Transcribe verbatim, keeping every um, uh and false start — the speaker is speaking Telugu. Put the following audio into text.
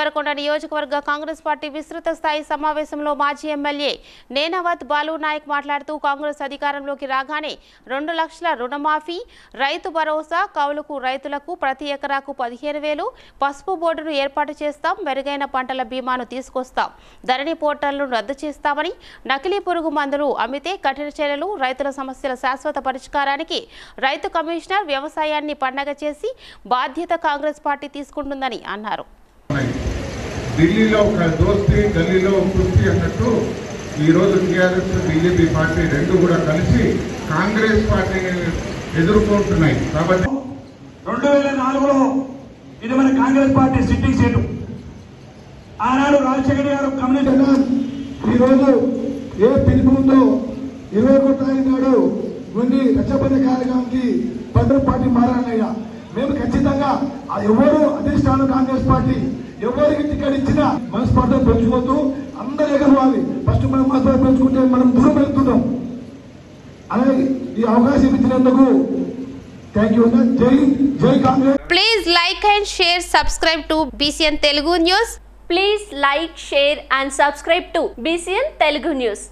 దేవరకొండ నియోజకవర్గ కాంగ్రెస్ పార్టీ విస్తృత స్థాయి సమావేశంలో మాజీ ఎమ్మెల్యే నేనవత్ బాలు నాయక్ మాట్లాడుతూ కాంగ్రెస్ అధికారంలోకి రాగానే రెండు లక్షల రుణమాఫీ, రైతు భరోసా, కౌలుకు రైతులకు ప్రతి ఎకరాకు పదిహేను వేలు, పసుపు బోర్డును ఏర్పాటు చేస్తాం, మెరుగైన పంటల బీమాను తీసుకొస్తాం, ధరణి పోర్టల్ను రద్దు చేస్తామని, నకిలీ పురుగు మందులు అమ్మితే కఠిన చర్యలు, రైతుల సమస్యల శాశ్వత పరిష్కారానికి రైతు కమిషనర్, వ్యవసాయాన్ని పండగ చేసి బాధ్యత కాంగ్రెస్ పార్టీ తీసుకుంటుందని అన్నారు. ఢిల్లీలో ఒక దోస్తి, గల్లీలో కుస్తీ అన్నట్టు ఈరోజు టీఆర్ఎస్, బీజేపీ పార్టీ రెండు కూడా కలిసి కాంగ్రెస్ పార్టీని ఎదుర్కొంటున్నాయి. కాబట్టి రెండు వేల నాలుగులో ఇది మన కాంగ్రెస్ పార్టీ సిట్టింగ్ సీటు. ఆనాడు రాజశేఖర గారు కమ్యూనిస్ట్. ఈరోజు ఏ పిలుపు ఉందో ఇరవై ఒకటి తారీఖు నాడు నుండి రక్షబంధ కార్యక్రమానికి పంటల పార్టీ మారాలయ్యా. మేము ఖచ్చితంగా ఎవరు అధిష్టానం కాంగ్రెస్ పార్టీ ఎవరికి టికెట్ ఇచ్చినా మనస్పర్ధలు పెంచుకోవద్దు, అందరూ ఎగరవాలి. ఫస్ట్ మనం మనస్పర్ధ పెంచుకుంటే మనం దూరం వెళ్తుంటాం. అలాగే ఈ అవకాశం ఇచ్చినందుకు థ్యాంక్ యూ. జై జై Congress. Please like and share, subscribe to B C N Telugu News. Please like, share and subscribe to B C N Telugu News.